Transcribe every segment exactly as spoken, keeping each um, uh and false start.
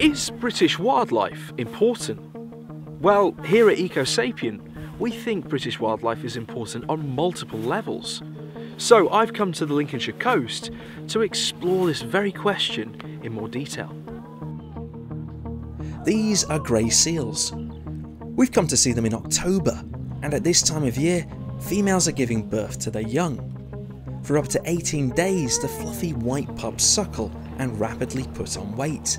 Is British wildlife important? Well, here at Eco Sapien, we think British wildlife is important on multiple levels. So I've come to the Lincolnshire coast to explore this very question in more detail. These are grey seals. We've come to see them in October, and at this time of year, females are giving birth to their young. For up to eighteen days, the fluffy white pups suckle and rapidly put on weight.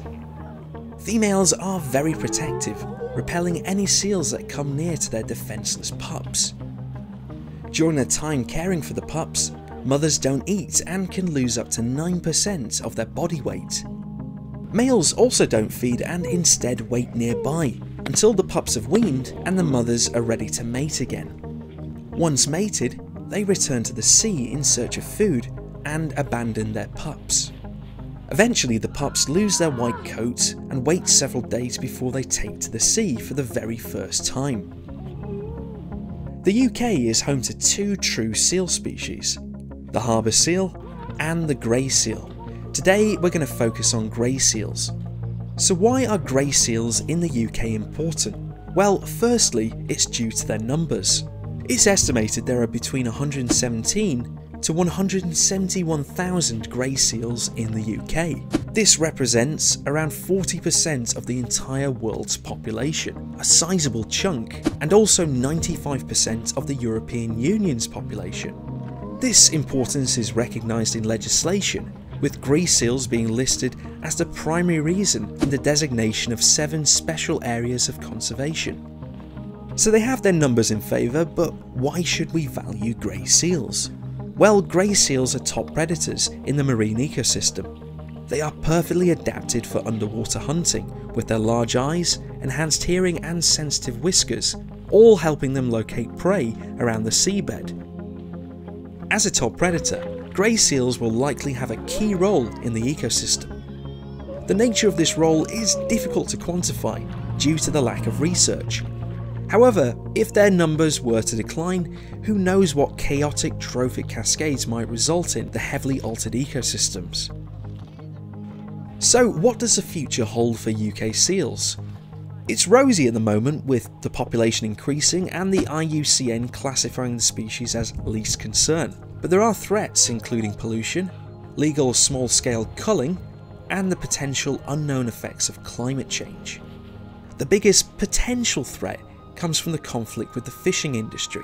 Females are very protective, repelling any seals that come near to their defenceless pups. During their time caring for the pups, mothers don't eat and can lose up to nine percent of their body weight. Males also don't feed and instead wait nearby until the pups have weaned and the mothers are ready to mate again. Once mated, they return to the sea in search of food and abandon their pups. Eventually, the pups lose their white coats and wait several days before they take to the sea for the very first time. The U K is home to two true seal species, the harbour seal and the grey seal. Today, we're going to focus on grey seals. So why are grey seals in the U K important? Well, firstly, it's due to their numbers. It's estimated there are between one hundred seventeen to one hundred seventy-one thousand grey seals in the U K. This represents around forty percent of the entire world's population, a sizable chunk, and also ninety-five percent of the European Union's population. This importance is recognised in legislation, with grey seals being listed as the primary reason in the designation of seven special areas of conservation. So they have their numbers in favour, but why should we value grey seals? Well, grey seals are top predators in the marine ecosystem. They are perfectly adapted for underwater hunting, with their large eyes, enhanced hearing and sensitive whiskers, all helping them locate prey around the seabed. As a top predator, grey seals will likely have a key role in the ecosystem. The nature of this role is difficult to quantify due to the lack of research. However, if their numbers were to decline, who knows what chaotic trophic cascades might result in the heavily altered ecosystems. So what does the future hold for U K seals? It's rosy at the moment, with the population increasing and the I U C N classifying the species as least concern. But there are threats including pollution, legal small-scale culling, and the potential unknown effects of climate change. The biggest potential threat comes from the conflict with the fishing industry.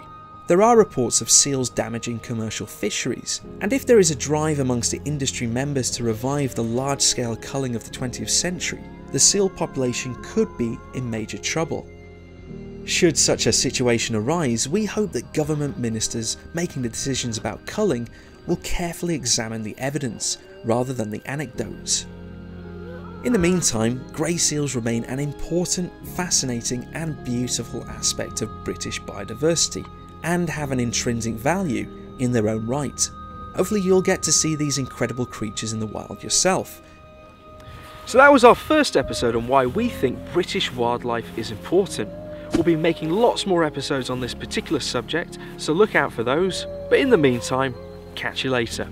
There are reports of seals damaging commercial fisheries, and if there is a drive amongst the industry members to revive the large-scale culling of the twentieth century, the seal population could be in major trouble. Should such a situation arise, we hope that government ministers making the decisions about culling will carefully examine the evidence rather than the anecdotes. In the meantime, grey seals remain an important, fascinating and beautiful aspect of British biodiversity, and have an intrinsic value in their own right. Hopefully you'll get to see these incredible creatures in the wild yourself. So that was our first episode on why we think British wildlife is important. We'll be making lots more episodes on this particular subject, so look out for those. But in the meantime, catch you later.